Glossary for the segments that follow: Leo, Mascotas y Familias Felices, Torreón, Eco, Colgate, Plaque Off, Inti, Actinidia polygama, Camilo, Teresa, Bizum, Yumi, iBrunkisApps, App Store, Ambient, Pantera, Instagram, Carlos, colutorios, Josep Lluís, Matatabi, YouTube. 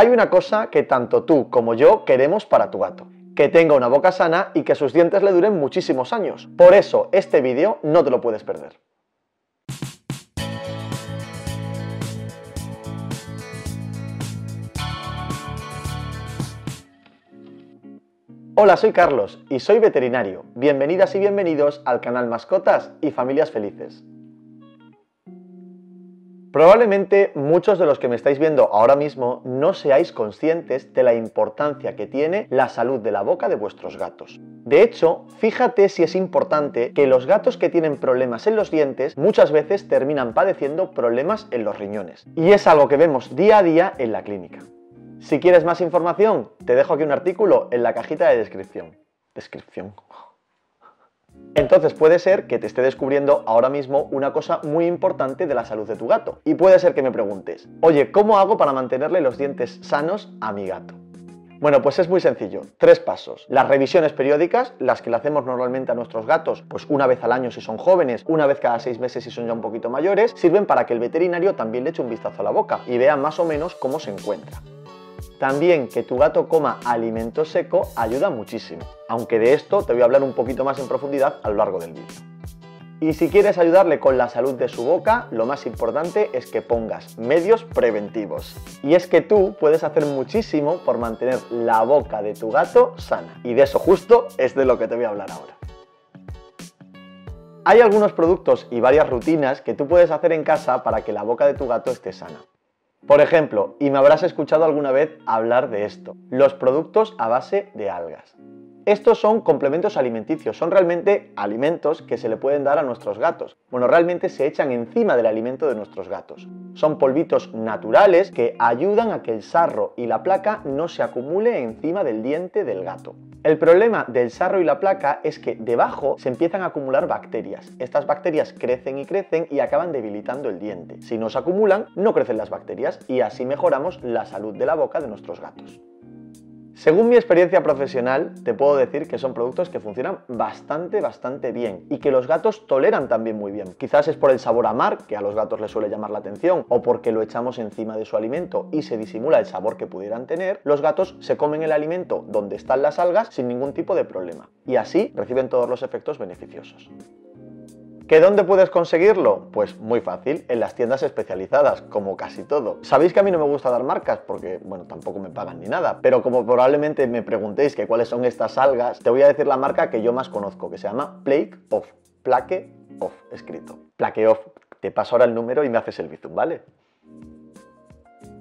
Hay una cosa que tanto tú como yo queremos para tu gato: que tenga una boca sana y que sus dientes le duren muchísimos años. Por eso, este vídeo no te lo puedes perder. Hola, soy Carlos y soy veterinario. Bienvenidas y bienvenidos al canal Mascotas y Familias Felices. Probablemente muchos de los que me estáis viendo ahora mismo no seáis conscientes de la importancia que tiene la salud de la boca de vuestros gatos. De hecho, fíjate si es importante que los gatos que tienen problemas en los dientes muchas veces terminan padeciendo problemas en los riñones. Y es algo que vemos día a día en la clínica. Si quieres más información, te dejo aquí un artículo en la cajita de descripción. Entonces puede ser que te esté descubriendo ahora mismo una cosa muy importante de la salud de tu gato. Y puede ser que me preguntes, oye, ¿cómo hago para mantenerle los dientes sanos a mi gato? Bueno, pues es muy sencillo, 3 pasos. Las revisiones periódicas, las que le hacemos normalmente a nuestros gatos, pues 1 vez al año si son jóvenes, 1 vez cada 6 meses si son ya un poquito mayores, sirven para que el veterinario también le eche un vistazo a la boca y vea más o menos cómo se encuentra. También que tu gato coma alimento seco ayuda muchísimo, aunque de esto te voy a hablar un poquito más en profundidad a lo largo del vídeo. Y si quieres ayudarle con la salud de su boca, lo más importante es que pongas medios preventivos. Y es que tú puedes hacer muchísimo por mantener la boca de tu gato sana, y de eso justo es de lo que te voy a hablar ahora. Hay algunos productos y varias rutinas que tú puedes hacer en casa para que la boca de tu gato esté sana. Por ejemplo, y me habrás escuchado alguna vez hablar de esto, los productos a base de algas. Estos son complementos alimenticios, son realmente alimentos que se le pueden dar a nuestros gatos. Bueno, realmente se echan encima del alimento de nuestros gatos. Son polvitos naturales que ayudan a que el sarro y la placa no se acumule encima del diente del gato. El problema del sarro y la placa es que debajo se empiezan a acumular bacterias. Estas bacterias crecen y acaban debilitando el diente. Si no se acumulan, no crecen las bacterias y así mejoramos la salud de la boca de nuestros gatos. Según mi experiencia profesional, te puedo decir que son productos que funcionan bastante bien y que los gatos toleran también muy bien. Quizás es por el sabor amar, que a los gatos les suele llamar la atención, o porque lo echamos encima de su alimento y se disimula el sabor que pudieran tener, los gatos se comen el alimento donde están las algas sin ningún tipo de problema y así reciben todos los efectos beneficiosos. ¿Que dónde puedes conseguirlo? Pues muy fácil, en las tiendas especializadas, como casi todo. Sabéis que a mí no me gusta dar marcas porque, bueno, tampoco me pagan ni nada, pero como probablemente me preguntéis que cuáles son estas algas, te voy a decir la marca que yo más conozco, que se llama Plaque Off. Plaque Off, escrito. Plaque Off. Te paso ahora el número y me haces el bizum, ¿vale?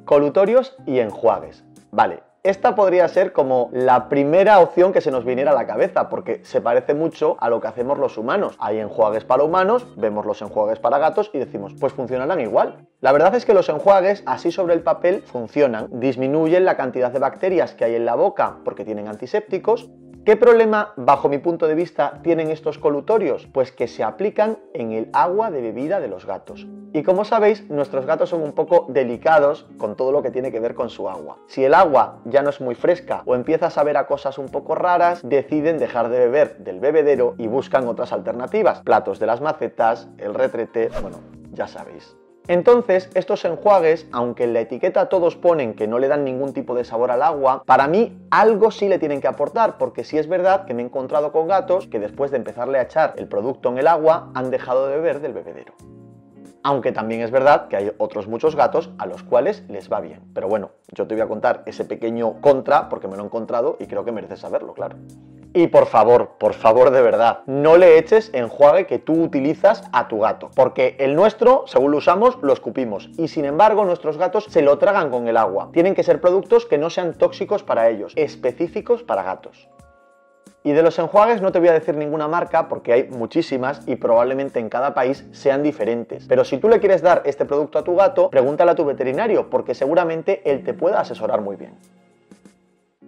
Colutorios y enjuagues. Vale. Esta podría ser como la primera opción que se nos viniera a la cabeza porque se parece mucho a lo que hacemos los humanos. Hay enjuagues para humanos, vemos los enjuagues para gatos y decimos, pues funcionarán igual. La verdad es que los enjuagues, así sobre el papel, funcionan. Disminuyen la cantidad de bacterias que hay en la boca porque tienen antisépticos. ¿Qué problema, bajo mi punto de vista, tienen estos colutorios? Pues que se aplican en el agua de bebida de los gatos. Y como sabéis, nuestros gatos son un poco delicados con todo lo que tiene que ver con su agua. Si el agua ya no es muy fresca o empieza a saber a cosas un poco raras, deciden dejar de beber del bebedero y buscan otras alternativas. Platos de las macetas, el retrete, bueno, ya sabéis. Entonces, estos enjuagues, aunque en la etiqueta todos ponen que no le dan ningún tipo de sabor al agua, para mí algo sí le tienen que aportar, porque sí es verdad que me he encontrado con gatos que después de empezarle a echar el producto en el agua, han dejado de beber del bebedero. Aunque también es verdad que hay otros muchos gatos a los cuales les va bien. Pero bueno, yo te voy a contar ese pequeño contra porque me lo he encontrado y creo que mereces saberlo, claro. Y por favor de verdad, no le eches enjuague que tú utilizas a tu gato, porque el nuestro, según lo usamos, lo escupimos y sin embargo nuestros gatos se lo tragan con el agua. Tienen que ser productos que no sean tóxicos para ellos, específicos para gatos. Y de los enjuagues no te voy a decir ninguna marca porque hay muchísimas y probablemente en cada país sean diferentes. Pero si tú le quieres dar este producto a tu gato, pregúntale a tu veterinario porque seguramente él te pueda asesorar muy bien.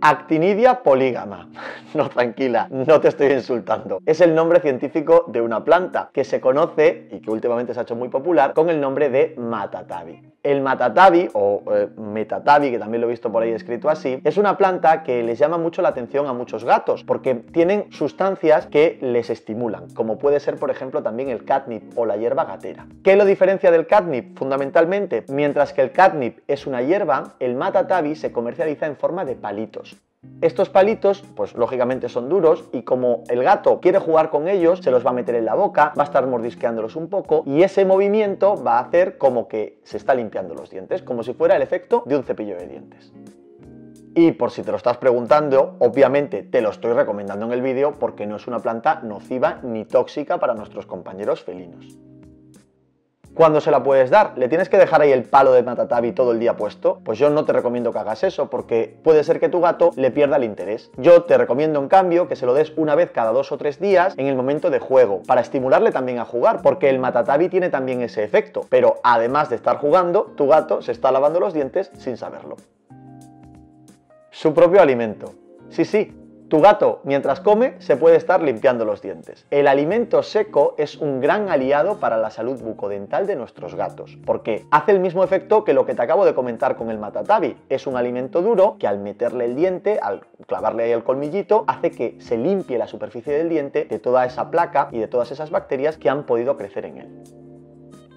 Actinidia polygama. No, tranquila, no te estoy insultando. Es el nombre científico de una planta que se conoce, y que últimamente se ha hecho muy popular, con el nombre de Matatabi. El matatabi, o metatabi, que también lo he visto por ahí escrito así, es una planta que les llama mucho la atención a muchos gatos, porque tienen sustancias que les estimulan, como puede ser, por ejemplo, también el catnip o la hierba gatera. ¿Qué lo diferencia del catnip? Fundamentalmente, mientras que el catnip es una hierba, el matatabi se comercializa en forma de palitos. Estos palitos, pues lógicamente son duros y como el gato quiere jugar con ellos, se los va a meter en la boca, va a estar mordisqueándolos un poco y ese movimiento va a hacer como que se está limpiando los dientes, como si fuera el efecto de un cepillo de dientes. Y por si te lo estás preguntando, obviamente te lo estoy recomendando en el vídeo porque no es una planta nociva ni tóxica para nuestros compañeros felinos. ¿Cuándo se la puedes dar? ¿Le tienes que dejar ahí el palo de matatabi todo el día puesto? Pues yo no te recomiendo que hagas eso porque puede ser que tu gato le pierda el interés. Yo te recomiendo en cambio que se lo des una vez cada 2 o 3 días en el momento de juego para estimularle también a jugar porque el matatabi tiene también ese efecto, pero además de estar jugando, tu gato se está lavando los dientes sin saberlo. Su propio alimento. Sí, sí. Tu gato, mientras come, se puede estar limpiando los dientes. El alimento seco es un gran aliado para la salud bucodental de nuestros gatos, porque hace el mismo efecto que lo que te acabo de comentar con el matatabi. Es un alimento duro que al meterle el diente, al clavarle ahí el colmillito, hace que se limpie la superficie del diente de toda esa placa y de todas esas bacterias que han podido crecer en él.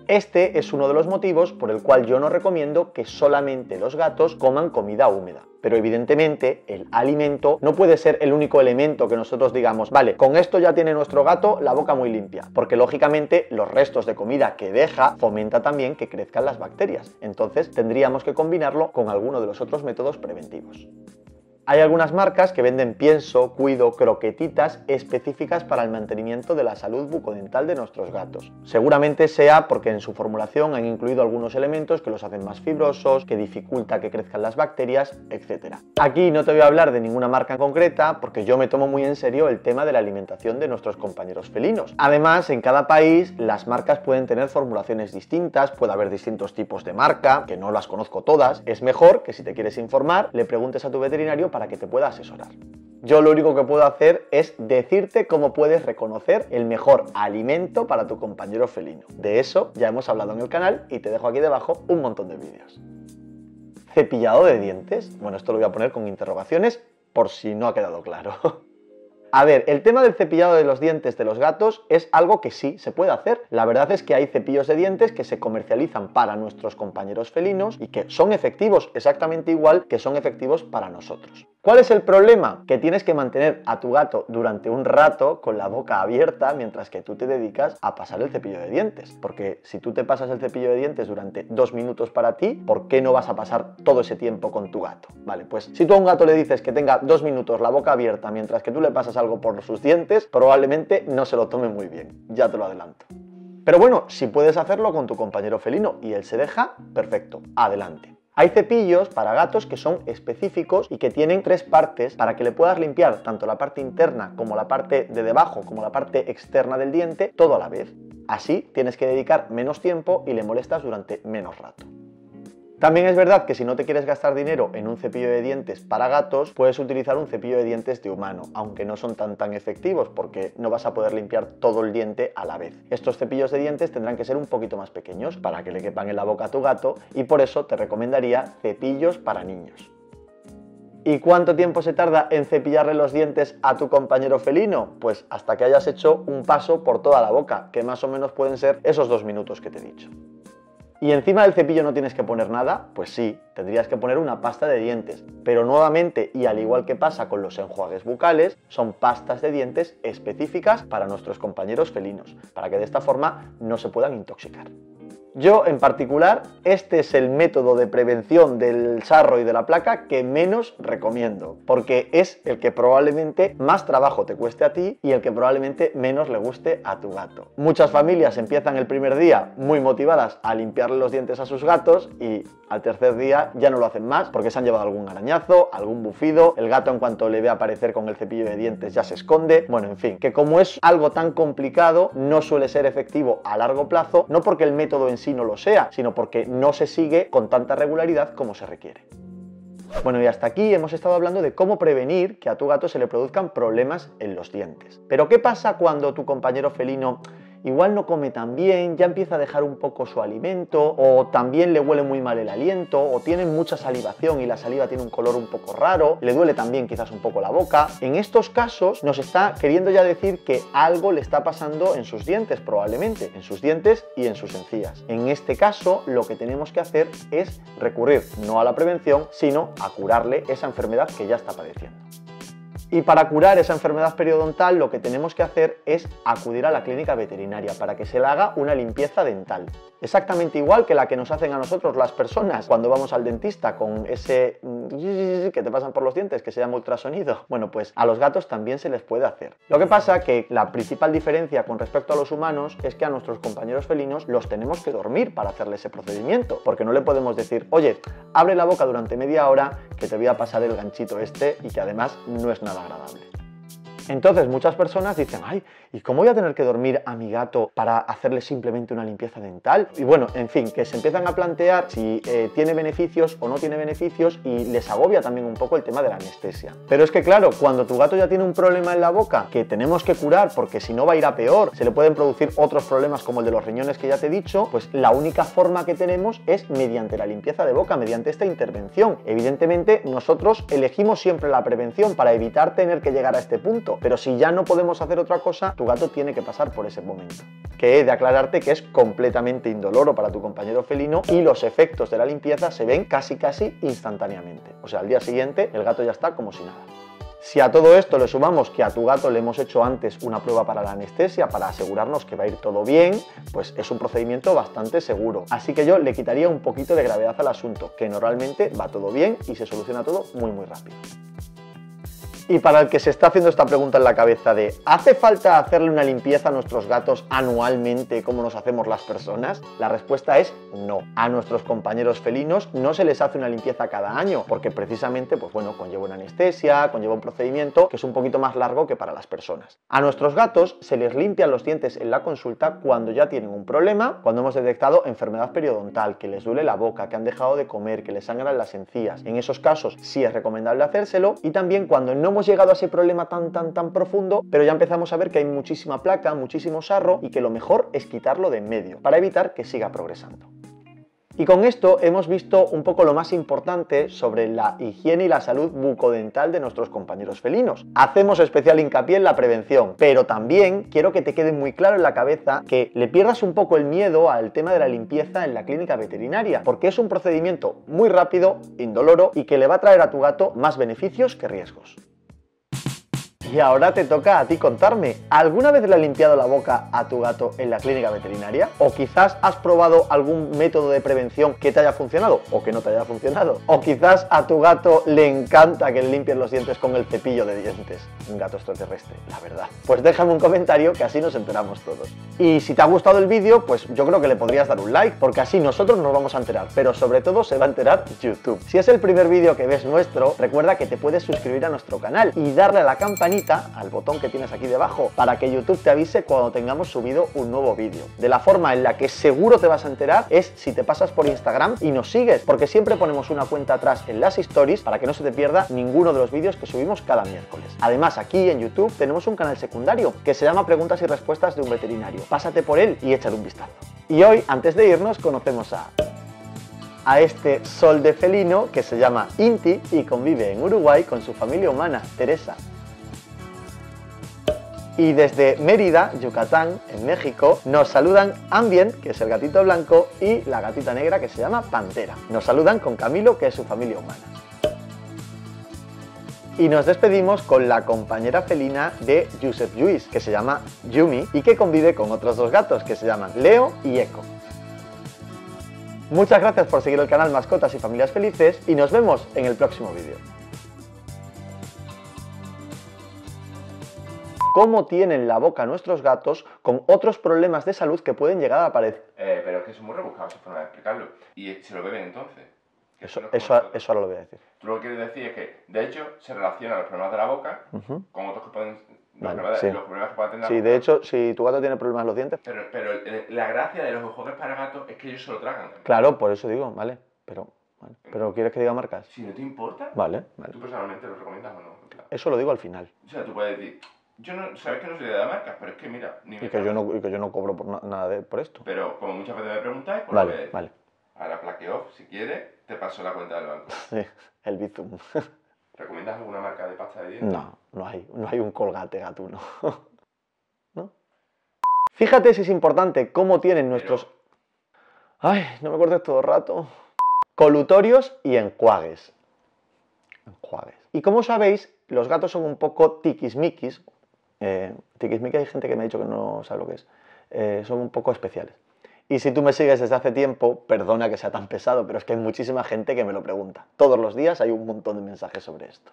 Este es uno de los motivos por el cual yo no recomiendo que solamente los gatos coman comida húmeda. Pero evidentemente el alimento no puede ser el único elemento que nosotros digamos, vale, con esto ya tiene nuestro gato la boca muy limpia, porque lógicamente los restos de comida que deja fomenta también que crezcan las bacterias. Entonces tendríamos que combinarlo con alguno de los otros métodos preventivos. Hay algunas marcas que venden pienso, cuido, croquetitas específicas para el mantenimiento de la salud bucodental de nuestros gatos. Seguramente sea porque en su formulación han incluido algunos elementos que los hacen más fibrosos, que dificulta que crezcan las bacterias, etc. Aquí no te voy a hablar de ninguna marca en concreta porque yo me tomo muy en serio el tema de la alimentación de nuestros compañeros felinos. Además, en cada país las marcas pueden tener formulaciones distintas, puede haber distintos tipos de marca, que no las conozco todas. Es mejor que si te quieres informar, le preguntes a tu veterinario para que te pueda asesorar. Yo lo único que puedo hacer es decirte cómo puedes reconocer el mejor alimento para tu compañero felino. De eso ya hemos hablado en el canal y te dejo aquí debajo un montón de vídeos. ¿Cepillado de dientes? Bueno, esto lo voy a poner con interrogaciones por si no ha quedado claro. A ver, el tema del cepillado de los dientes de los gatos es algo que sí se puede hacer. La verdad es que hay cepillos de dientes que se comercializan para nuestros compañeros felinos y que son efectivos exactamente igual que son efectivos para nosotros. ¿Cuál es el problema? Que tienes que mantener a tu gato durante un rato con la boca abierta mientras que tú te dedicas a pasar el cepillo de dientes. Porque si tú te pasas el cepillo de dientes durante 2 minutos para ti, ¿por qué no vas a pasar todo ese tiempo con tu gato? Vale, pues si tú a un gato le dices que tenga 2 minutos la boca abierta mientras que tú le pasas algo por sus dientes, probablemente no se lo tome muy bien. Ya te lo adelanto. Pero bueno, si puedes hacerlo con tu compañero felino y él se deja, perfecto, adelante. Hay cepillos para gatos que son específicos y que tienen 3 partes para que le puedas limpiar tanto la parte interna como la parte de debajo como la parte externa del diente todo a la vez. Así tienes que dedicar menos tiempo y le molestas durante menos rato. También es verdad que si no te quieres gastar dinero en un cepillo de dientes para gatos, puedes utilizar un cepillo de dientes de humano, aunque no son tan efectivos porque no vas a poder limpiar todo el diente a la vez. Estos cepillos de dientes tendrán que ser un poquito más pequeños para que le quepan en la boca a tu gato y por eso te recomendaría cepillos para niños. ¿Y cuánto tiempo se tarda en cepillarle los dientes a tu compañero felino? Pues hasta que hayas hecho un paso por toda la boca, que más o menos pueden ser esos 2 minutos que te he dicho. ¿Y encima del cepillo no tienes que poner nada? Pues sí, tendrías que poner una pasta de dientes. Pero nuevamente, y al igual que pasa con los enjuagues bucales, son pastas de dientes específicas para nuestros compañeros felinos, para que de esta forma no se puedan intoxicar. Yo, en particular, este es el método de prevención del sarro y de la placa que menos recomiendo, porque es el que probablemente más trabajo te cueste a ti y el que probablemente menos le guste a tu gato. Muchas familias empiezan el primer día muy motivadas a limpiarle los dientes a sus gatos y al tercer día ya no lo hacen más porque se han llevado algún arañazo, algún bufido, el gato en cuanto le ve aparecer con el cepillo de dientes ya se esconde, bueno, en fin, que como es algo tan complicado no suele ser efectivo a largo plazo, no porque el método en sí no lo sea, sino porque no se sigue con tanta regularidad como se requiere. Bueno, y hasta aquí hemos estado hablando de cómo prevenir que a tu gato se le produzcan problemas en los dientes. Pero ¿qué pasa cuando tu compañero felino igual no come tan bien, ya empieza a dejar un poco su alimento, o también le huele muy mal el aliento, o tiene mucha salivación y la saliva tiene un color un poco raro, le duele también quizás un poco la boca. En estos casos nos está queriendo ya decir que algo le está pasando en sus dientes, probablemente, en sus dientes y en sus encías. En este caso lo que tenemos que hacer es recurrir no a la prevención, sino a curarle esa enfermedad que ya está padeciendo. Y para curar esa enfermedad periodontal lo que tenemos que hacer es acudir a la clínica veterinaria para que se le haga una limpieza dental. Exactamente igual que la que nos hacen a nosotros las personas cuando vamos al dentista con ese que te pasan por los dientes que se llama ultrasonido. Bueno, pues a los gatos también se les puede hacer. Lo que pasa que la principal diferencia con respecto a los humanos es que a nuestros compañeros felinos los tenemos que dormir para hacerle ese procedimiento, porque no le podemos decir, oye, abre la boca durante media hora que te voy a pasar el ganchito este y que además no es nada agradable. Entonces muchas personas dicen, ay, ¿y cómo voy a tener que dormir a mi gato para hacerle simplemente una limpieza dental? Y bueno, en fin, que se empiezan a plantear si tiene beneficios o no tiene beneficios y les agobia también un poco el tema de la anestesia. Pero es que claro, cuando tu gato ya tiene un problema en la boca que tenemos que curar porque si no va a ir a peor, se le pueden producir otros problemas como el de los riñones que ya te he dicho, pues la única forma que tenemos es mediante la limpieza de boca, mediante esta intervención. Evidentemente nosotros elegimos siempre la prevención para evitar tener que llegar a este punto. Pero si ya no podemos hacer otra cosa, tu gato tiene que pasar por ese momento. Que he de aclararte que es completamente indoloro para tu compañero felino y los efectos de la limpieza se ven casi instantáneamente. O sea, al día siguiente el gato ya está como si nada. Si a todo esto le sumamos que a tu gato le hemos hecho antes una prueba para la anestesia para asegurarnos que va a ir todo bien, pues es un procedimiento bastante seguro. Así que yo le quitaría un poquito de gravedad al asunto, que normalmente va todo bien y se soluciona todo muy rápido. Y para el que se está haciendo esta pregunta en la cabeza de ¿hace falta hacerle una limpieza a nuestros gatos anualmente como nos hacemos las personas? La respuesta es no. A nuestros compañeros felinos no se les hace una limpieza cada año porque precisamente, pues bueno, conlleva una anestesia, conlleva un procedimiento que es un poquito más largo que para las personas. A nuestros gatos se les limpian los dientes en la consulta cuando ya tienen un problema, cuando hemos detectado enfermedad periodontal, que les duele la boca, que han dejado de comer, que les sangran las encías. En esos casos sí es recomendable hacérselo y también cuando no hemos llegado a ese problema tan profundo, pero ya empezamos a ver que hay muchísima placa, muchísimo sarro y que lo mejor es quitarlo de en medio para evitar que siga progresando. Y con esto hemos visto un poco lo más importante sobre la higiene y la salud bucodental de nuestros compañeros felinos. Hacemos especial hincapié en la prevención, pero también quiero que te quede muy claro en la cabeza que le pierdas un poco el miedo al tema de la limpieza en la clínica veterinaria, porque es un procedimiento muy rápido, indoloro y que le va a traer a tu gato más beneficios que riesgos. Y ahora te toca a ti contarme, ¿alguna vez le has limpiado la boca a tu gato en la clínica veterinaria? ¿O quizás has probado algún método de prevención que te haya funcionado o que no te haya funcionado? ¿O quizás a tu gato le encanta que le limpies los dientes con el cepillo de dientes? Un gato extraterrestre, la verdad. Pues déjame un comentario que así nos enteramos todos. Y si te ha gustado el vídeo, pues yo creo que le podrías dar un like porque así nosotros nos vamos a enterar, pero sobre todo se va a enterar YouTube. Si es el primer vídeo que ves nuestro, recuerda que te puedes suscribir a nuestro canal y darle a la campanita, al botón que tienes aquí debajo, para que YouTube te avise cuando tengamos subido un nuevo vídeo. De la forma en la que seguro te vas a enterar es si te pasas por Instagram y nos sigues, porque siempre ponemos una cuenta atrás en las stories para que no se te pierda ninguno de los vídeos que subimos cada miércoles. Además, aquí en YouTube tenemos un canal secundario que se llama Preguntas y Respuestas de un Veterinario. Pásate por él y échale un vistazo. Y hoy, antes de irnos, conocemos a este sol de felino que se llama Inti y convive en Uruguay con su familia humana, Teresa. Y desde Mérida, Yucatán, en México, nos saludan Ambient, que es el gatito blanco, y la gatita negra, que se llama Pantera. Nos saludan con Camilo, que es su familia humana. Y nos despedimos con la compañera felina de Josep Lluís, que se llama Yumi, y que convive con otros dos gatos, que se llaman Leo y Eco. Muchas gracias por seguir el canal Mascotas y Familias Felices, y nos vemos en el próximo vídeo. Cómo tienen la boca nuestros gatos con otros problemas de salud que pueden llegar a aparecer. Pero es que son muy rebuscados esa forma de explicarlo. Y se lo beben entonces. Eso ahora lo voy a decir. Tú lo que quieres decir es que, de hecho, se relacionan los problemas de la boca con otros que pueden... los problemas que pueden tener la boca. Sí, de hecho, si tu gato tiene problemas en los dientes... Pero la gracia de los enjuagues para gatos es que ellos se lo tragan también. Claro, por eso digo, vale, pero ¿quieres que diga marcas? Si no te importa. Vale. ¿Tú personalmente lo recomiendas o no? Claro. Eso lo digo al final. O sea, tú puedes decir... Yo no, sabes que no soy de dar marcas, pero es que mira... Ni me y que yo no cobro por nada por esto. Pero como muchas veces me preguntáis, pues vale, vale. A la Plaque Off, si quieres, te paso la cuenta del banco. Sí, el Bizum. ¿Recomiendas alguna marca de pasta de dientes? No, no hay un Colgate Gatuno. ¿No? Fíjate si es importante cómo tienen nuestros... Ay, no me cortes todo el rato. Colutorios y enjuagues. Enjuagues. Y como sabéis, los gatos son un poco tiquismiquis. Tiquismiquis hay gente que me ha dicho que no sabe lo que es. Son un poco especiales. Y si tú me sigues desde hace tiempo, perdona que sea tan pesado, pero es que hay muchísima gente que me lo pregunta. Todos los días hay un montón de mensajes sobre esto.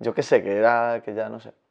Yo qué sé, que ya no sé.